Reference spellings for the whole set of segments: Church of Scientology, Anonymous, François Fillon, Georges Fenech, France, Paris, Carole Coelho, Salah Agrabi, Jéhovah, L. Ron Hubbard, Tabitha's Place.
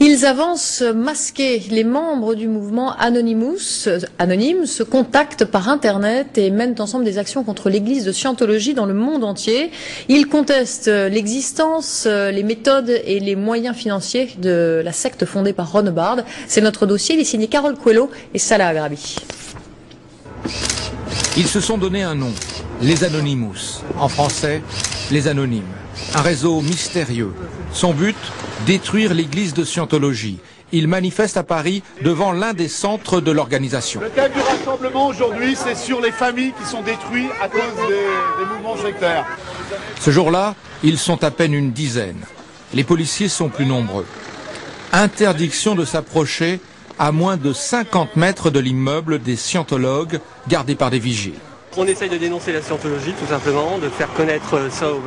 Ils avancent masqués. Les membres du mouvement Anonymous se contactent par Internet et mènent ensemble des actions contre l'église de Scientologie dans le monde entier. Ils contestent l'existence, les méthodes et les moyens financiers de la secte fondée par Ron Hubbard. C'est notre dossier, il est signé Carole Coelho et Salah Agrabi. Ils se sont donné un nom, les Anonymous. En français, les Anonymes. Un réseau mystérieux. Son but, détruire l'église de Scientologie. Il manifeste à Paris devant l'un des centres de l'organisation. Le thème du rassemblement aujourd'hui, c'est sur les familles qui sont détruites à cause des mouvements sectaires. Ce jour-là, ils sont à peine une dizaine. Les policiers sont plus nombreux. Interdiction de s'approcher à moins de 50 mètres de l'immeuble des scientologues gardés par des vigiles. On essaye de dénoncer la scientologie tout simplement, de faire connaître ça au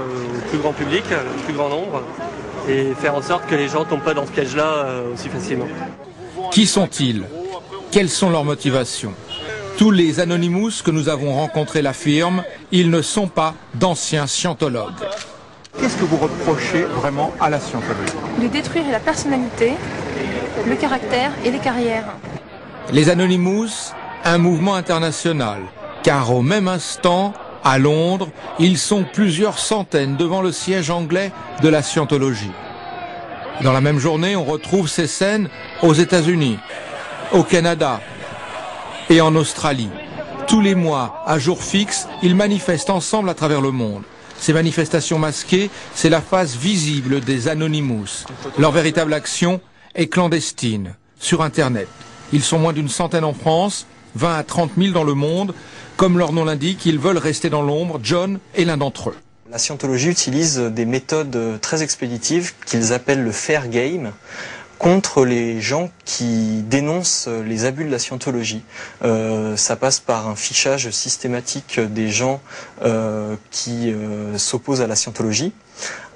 plus grand public, au plus grand nombre, et faire en sorte que les gens ne tombent pas dans ce piège-là aussi facilement. Qui sont-ils? Quelles sont leurs motivations? Tous les Anonymous que nous avons rencontrés l'affirment, ils ne sont pas d'anciens scientologues. Qu'est-ce que vous reprochez vraiment à la scientologie? De détruire la personnalité, le caractère et les carrières. Les Anonymous, un mouvement international, car au même instant, à Londres, ils sont plusieurs centaines devant le siège anglais de la Scientologie. Dans la même journée, on retrouve ces scènes aux États-Unis, au Canada et en Australie. Tous les mois, à jour fixe, ils manifestent ensemble à travers le monde. Ces manifestations masquées, c'est la face visible des Anonymous. Leur véritable action est clandestine, sur Internet. Ils sont moins d'une centaine en France, 20 à 30 000 dans le monde. Comme leur nom l'indique, ils veulent rester dans l'ombre. John est l'un d'entre eux. La scientologie utilise des méthodes très expéditives qu'ils appellent le fair game contre les gens qui dénoncent les abus de la scientologie. Ça passe par un fichage systématique des gens qui s'opposent à la scientologie,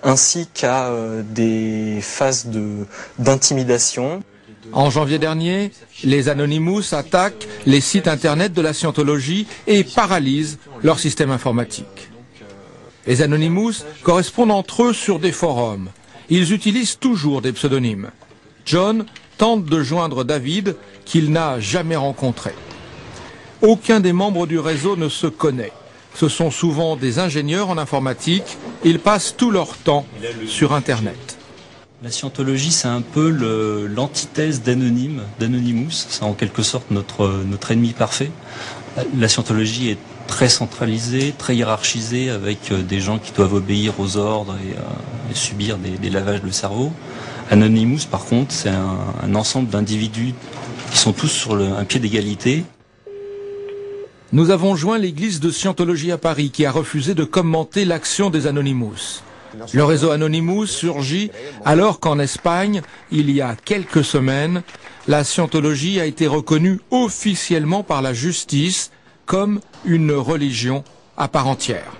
ainsi qu'à des phases d'intimidation. En janvier dernier, les Anonymous attaquent les sites internet de la scientologie et paralysent leur système informatique. Les Anonymous correspondent entre eux sur des forums. Ils utilisent toujours des pseudonymes. John tente de joindre David, qu'il n'a jamais rencontré. Aucun des membres du réseau ne se connaît. Ce sont souvent des ingénieurs en informatique. Ils passent tout leur temps sur Internet. La scientologie, c'est un peu l'antithèse d'Anonymous, c'est en quelque sorte notre ennemi parfait. La scientologie est très centralisée, très hiérarchisée, avec des gens qui doivent obéir aux ordres et subir des lavages de cerveau. Anonymous, par contre, c'est un ensemble d'individus qui sont tous sur un pied d'égalité. Nous avons joint l'église de Scientologie à Paris, qui a refusé de commenter l'action des Anonymous. Le réseau Anonymous surgit alors qu'en Espagne, il y a quelques semaines, la scientologie a été reconnue officiellement par la justice comme une religion à part entière.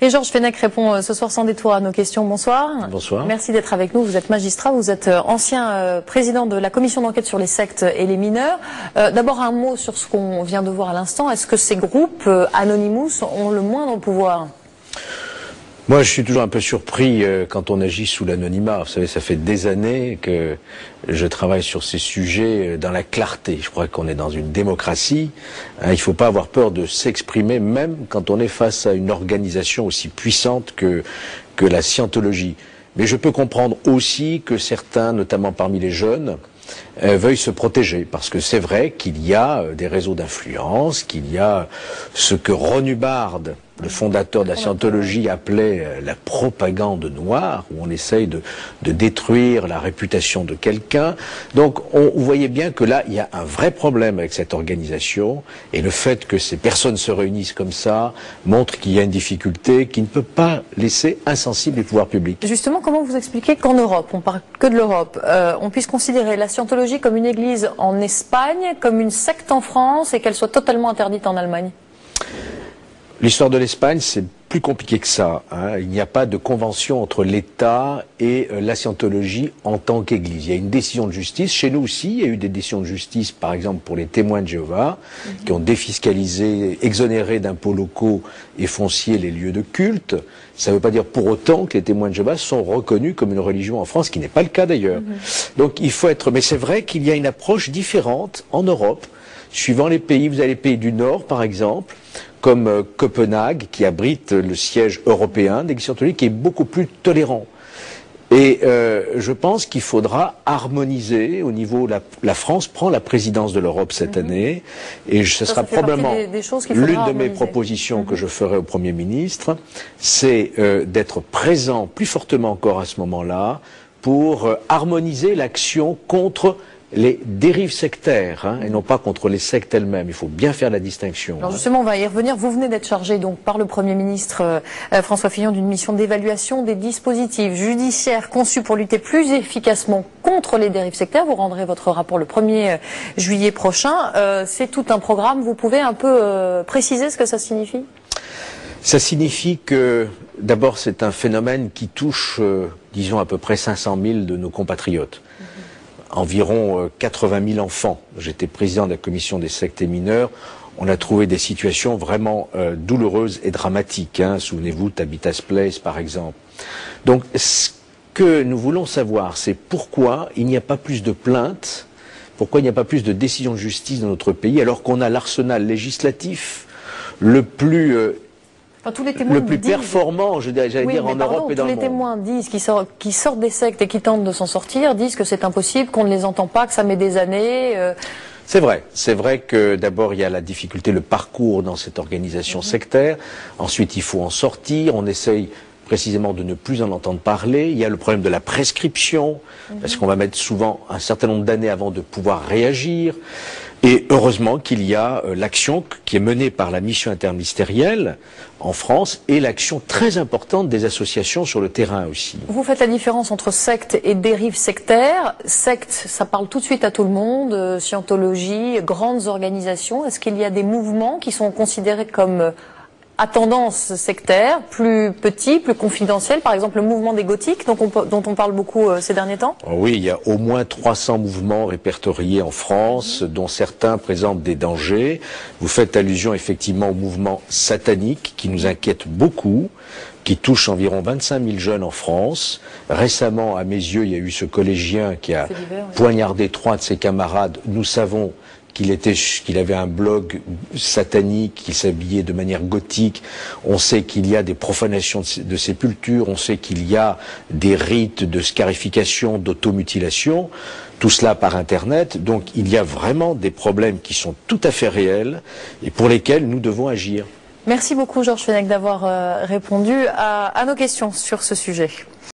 Et Georges Fenech répond ce soir sans détour à nos questions. Bonsoir. Bonsoir. Merci d'être avec nous. Vous êtes magistrat, vous êtes ancien président de la commission d'enquête sur les sectes et les mineurs. D'abord un mot sur ce qu'on vient de voir à l'instant. Est-ce que ces groupes Anonymous ont le moindre pouvoir ? Moi, je suis toujours un peu surpris quand on agit sous l'anonymat. Vous savez, ça fait des années que je travaille sur ces sujets dans la clarté. Je crois qu'on est dans une démocratie. Il ne faut pas avoir peur de s'exprimer, même quand on est face à une organisation aussi puissante que la scientologie. Mais je peux comprendre aussi que certains, notamment parmi les jeunes, veuillent se protéger, parce que c'est vrai qu'il y a des réseaux d'influence, qu'il y a ce que Ron Hubbard, le fondateur de la scientologie, appelait la propagande noire, où on essaye de détruire la réputation de quelqu'un. Donc vous voyez bien que là, il y a un vrai problème avec cette organisation, et le fait que ces personnes se réunissent comme ça montre qu'il y a une difficulté qui ne peut pas laisser insensible les pouvoirs publics. Justement, comment vous expliquez qu'en Europe, on parle que de l'Europe, on puisse considérer la scientologie comme une église en Espagne, comme une secte en France, et qu'elle soit totalement interdite en Allemagne? L'histoire de l'Espagne, c'est plus compliqué que ça, hein. Il n'y a pas de convention entre l'État et la scientologie en tant qu'Église. Il y a une décision de justice. Chez nous aussi, il y a eu des décisions de justice, par exemple pour les témoins de Jéhovah, qui ont défiscalisé, exonéré d'impôts locaux et fonciers les lieux de culte. Ça ne veut pas dire pour autant que les témoins de Jéhovah sont reconnus comme une religion en France, ce qui n'est pas le cas d'ailleurs. Donc il faut être... Mais c'est vrai qu'il y a une approche différente en Europe, suivant les pays. Vous avez les pays du Nord, par exemple, comme Copenhague, qui abrite le siège européen des scientologues, qui est beaucoup plus tolérant. Et je pense qu'il faudra harmoniser au niveau... La France prend la présidence de l'Europe cette année, et ce sera probablement l'une de mes propositions que je ferai au Premier ministre, c'est d'être présent plus fortement encore à ce moment-là pour harmoniser l'action contre... les dérives sectaires, hein, et non pas contre les sectes elles-mêmes. Il faut bien faire la distinction. Alors justement, on va y revenir. Vous venez d'être chargé donc par le Premier ministre François Fillon d'une mission d'évaluation des dispositifs judiciaires conçus pour lutter plus efficacement contre les dérives sectaires. Vous rendrez votre rapport le 1er juillet prochain. C'est tout un programme. Vous pouvez un peu préciser ce que ça signifie? Ça signifie que, d'abord, c'est un phénomène qui touche, disons, à peu près 500 000 de nos compatriotes. Environ 80 000 enfants. J'étais président de la commission des sectes et mineurs. On a trouvé des situations vraiment douloureuses et dramatiques. Hein. Souvenez-vous, Tabitha's Place, par exemple. Donc, ce que nous voulons savoir, c'est pourquoi il n'y a pas plus de plaintes, pourquoi il n'y a pas plus de décisions de justice dans notre pays, alors qu'on a l'arsenal législatif le plus... performant, j'allais dire, en Europe et dans le monde. Tous les témoins disent, qui sortent des sectes et qui tentent de s'en sortir, disent que c'est impossible, qu'on ne les entend pas, que ça met des années. C'est vrai que d'abord il y a la difficulté, le parcours dans cette organisation sectaire, ensuite il faut en sortir, on essaye précisément de ne plus en entendre parler, il y a le problème de la prescription, parce qu'on va mettre souvent un certain nombre d'années avant de pouvoir réagir. Et heureusement qu'il y a l'action qui est menée par la mission interministérielle en France et l'action très importante des associations sur le terrain aussi. Vous faites la différence entre secte et dérive sectaire. Secte, ça parle tout de suite à tout le monde, scientologie, grandes organisations. Est-ce qu'il y a des mouvements qui sont considérés comme à tendance sectaire, plus petit, plus confidentiel, par exemple le mouvement des gothiques dont on parle beaucoup ces derniers temps? Oui, il y a au moins 300 mouvements répertoriés en France, dont certains présentent des dangers. Vous faites allusion effectivement au mouvement satanique qui nous inquiète beaucoup, qui touche environ 25 000 jeunes en France. Récemment, à mes yeux, il y a eu ce collégien qui a poignardé 3 de ses camarades. Nous savons qu'il avait un blog satanique, qu'il s'habillait de manière gothique. On sait qu'il y a des profanations de sépultures, on sait qu'il y a des rites de scarification, d'automutilation, tout cela par Internet. Donc il y a vraiment des problèmes qui sont tout à fait réels et pour lesquels nous devons agir. Merci beaucoup Georges Fenech d'avoir répondu à nos questions sur ce sujet.